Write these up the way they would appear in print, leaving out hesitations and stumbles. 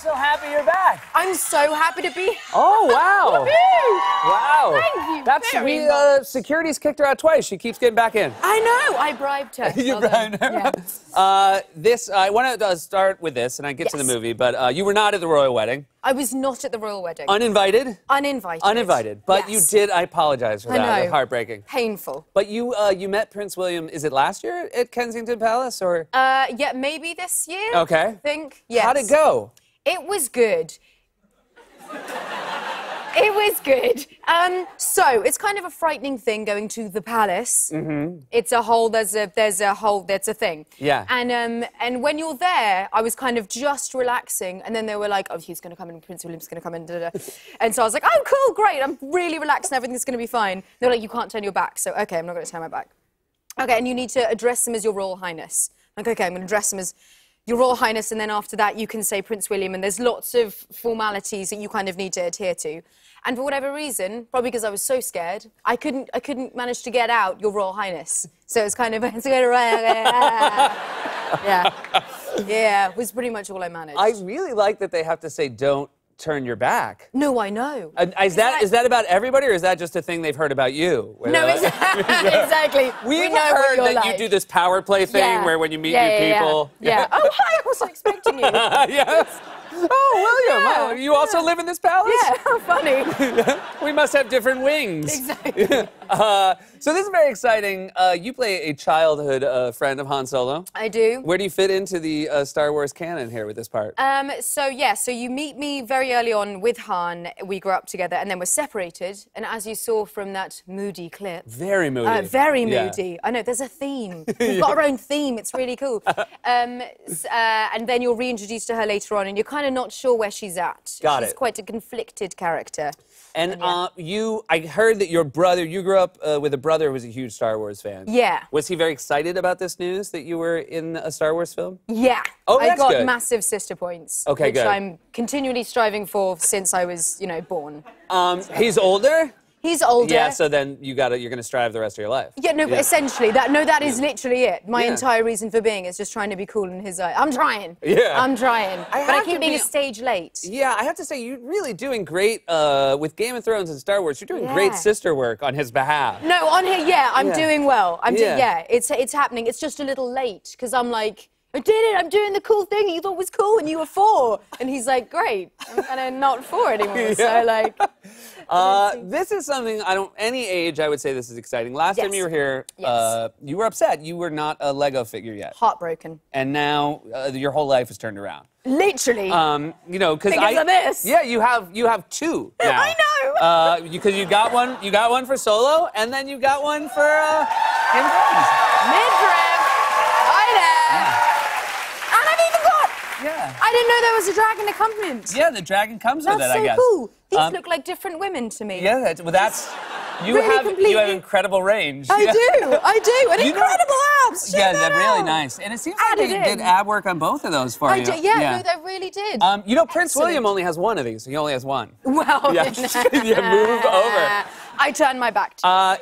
so happy you're back. I'm so happy to be here. Oh, wow. Wow. Thank you. That's we security's kicked her out twice. She keeps getting back in. I know. I bribed her. You bribed her. Yeah. I want to start with this, and I get to the movie, but you were not at the royal wedding. I was not at the royal wedding. Uninvited? Uninvited. Uninvited. But you did. I apologize for that. I know. Heartbreaking. Painful. But you you met Prince William. Is it last year at Kensington Palace or? Yeah, maybe this year. Okay. I think. Yes. How'd it go? It was good. It was good. So it's kind of a frightening thing going to the palace. Mm-hmm. It's a whole. There's a thing. Yeah. And when you're there, I was kind of just relaxing, and then they were like, "Oh, he's going to come in. Prince William's going to come in." Da, da. And so I was like, "Oh, cool, great. I'm really relaxed, and everything's going to be fine." They're like, "You can't turn your back." So okay, I'm not going to turn my back. Okay, and you need to address him as Your Royal Highness. Like, okay, I'm going to address him as Your Royal Highness, and then after that you can say Prince William, and there's lots of formalities that you kind of need to adhere to. And for whatever reason, probably because I was so scared, I couldn't manage to get out Your Royal Highness. So it's kind of yeah, was pretty much all I managed. I really like that they have to say don't turn your back. No, I know. Is that about everybody, or is that just a thing they've heard about you? No, exactly. We heard that you do this power play thing where when you meet new people. Yeah. Oh, hi! I wasn't expecting you. Yes. Oh, William! Yeah, you also live in this palace? Yeah. How funny. We must have different wings. Exactly. So this is very exciting. You play a childhood friend of Han Solo. I do. Where do you fit into the Star Wars canon here with this part? So you meet me very early on with Han. We grew up together, and then we're separated. And as you saw from that moody clip, very moody. Very moody. I know. There's a theme. We've got our own theme. It's really cool. And then you're reintroduced to her later on, and you're kind of not sure where she's at. She's quite a conflicted character. And I heard that your brother, you grew up with a brother who was a huge Star Wars fan. Yeah. Was he very excited about this news that you were in a Star Wars film? Yeah. Oh, that's good. I got massive sister points. Okay, good. Which I'm continually striving for since I was, you know, born. He's older? He's older. Yeah, so then you're going to strive the rest of your life. Yeah, no, but essentially, that is literally it. My entire reason for being is just trying to be cool in his eyes. I'm trying. Yeah. I'm trying. But I keep being a stage late. Yeah, I have to say, you're really doing great with Game of Thrones and Star Wars. You're doing great sister work on his behalf. No, on here, I'm doing well. It's happening. It's just a little late, because I'm like, I did it, I'm doing the cool thing you thought was cool, and you were four. And he's like, great, I'm kind of not four anymore, so like... this is something any age I would say this is exciting. Last time you were here, you were upset. You were not a LEGO figure yet. Heartbroken. And now your whole life is turned around. Literally. You know, because of this. Yeah, you have two now. I know. Because you got one for Solo, and then you got one for Midriff. Hi there. Yeah. Yeah. I didn't know there was a dragon accompaniment. Yeah, the dragon comes with it, I guess. That's so cool. These look like different women to me. Yeah, you have incredible range. I do. And incredible abs. Yeah, they're really nice. And it seems like they did ab work on both of those for you. Yeah, no, they really did. You know, Prince William only has one of these. He only has one. Well, move over. I turned my back to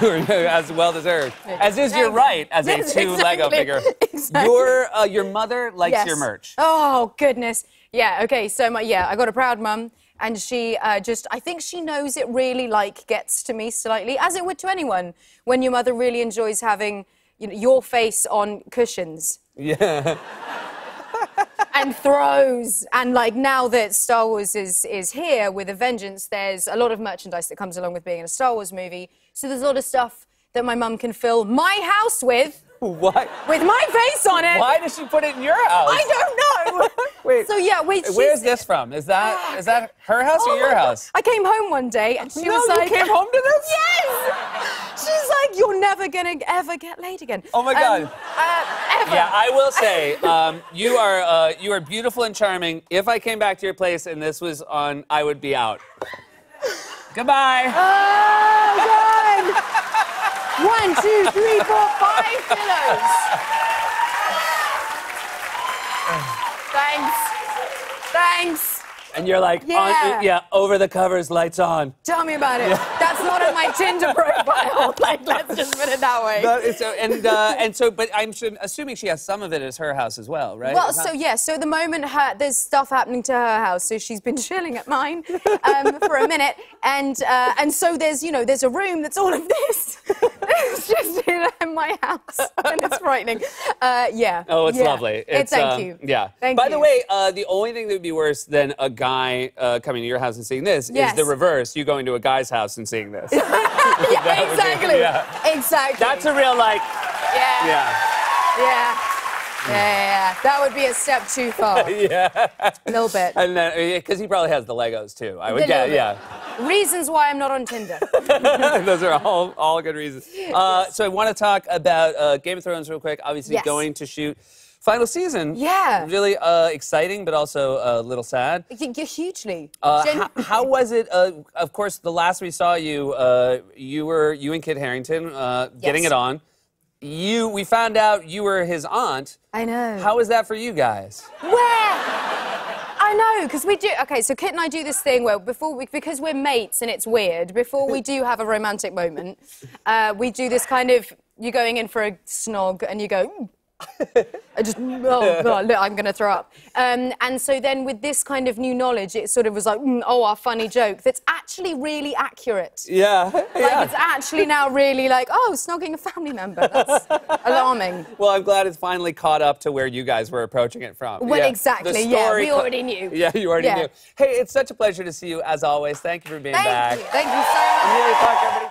you're as well deserved. As is your right as a two Lego figure. Exactly. Your mother likes your merch. Oh, goodness. Yeah, okay, so I got a proud mum, and she I think she knows it really, like, gets to me slightly, as it would to anyone, when your mother really enjoys having, you know, your face on cushions. Yeah. And throws, and like now that Star Wars is here with a vengeance, there's a lot of merchandise that comes along with being in a Star Wars movie. So there's a lot of stuff that my mum can fill my house with. What? With my face on it. Why does she put it in your house? I don't know. Wait. So where's this from? Is that her house or your house? God. I came home one day and she was like, you came home to this? Yes. She's like, you're never gonna ever get laid again. Oh my God. Ever. Yeah, I will say, you are beautiful and charming. If I came back to your place and this was on, I would be out. Goodbye. Oh God. 1, 2, 3, 4, 5 pillows. Thanks. And you're like, over the covers, lights on. Tell me about it. Yeah. That's That's not on my Tinder profile. Like, let's just put it that way. But, so, but I'm assuming she has some of it as her house as well, right? Well, so yeah. So the moment there's stuff happening to her house, so she's been chilling at mine for a minute, and so there's there's a room that's all of this. It's just in my house, and it's frightening. Yeah. Oh, it's lovely. It's, thank you. Yeah. Thank you. By the way, the only thing that would be worse than a guy coming to your house and seeing this is the reverse. You going to a guy's house and seeing this. Yeah, exactly. Exactly. That's a real like. Yeah. Yeah. Yeah. Yeah, that would be a step too far. Yeah. A little bit. And then, because he probably has the Legos, too. I would guess, yeah. Reasons why I'm not on Tinder. Those are all good reasons. So I want to talk about Game of Thrones real quick. Obviously, going to shoot final season. Yeah. Really exciting, but also a little sad. Hugely. How was it? Of course, the last we saw you, you and Kit Harington getting it on. We found out you were his aunt. I know. How is that for you guys? I know, because we do. Okay, so Kit and I do this thing where because we're mates and it's weird. Before we do have a romantic moment, we do this kind of you going in for a snog and you go. I just look, I'm gonna throw up. And so then with this kind of new knowledge, it sort of was like, our funny joke that's actually really accurate. Yeah. Like it's actually now really like, snogging a family member. That's alarming. Well, I'm glad it's finally caught up to where you guys were approaching it from. Well, exactly. Yeah, we already knew. Yeah, you already knew. Hey, it's such a pleasure to see you as always. Thank you for being back. Thank you so much. I'm really glad everybody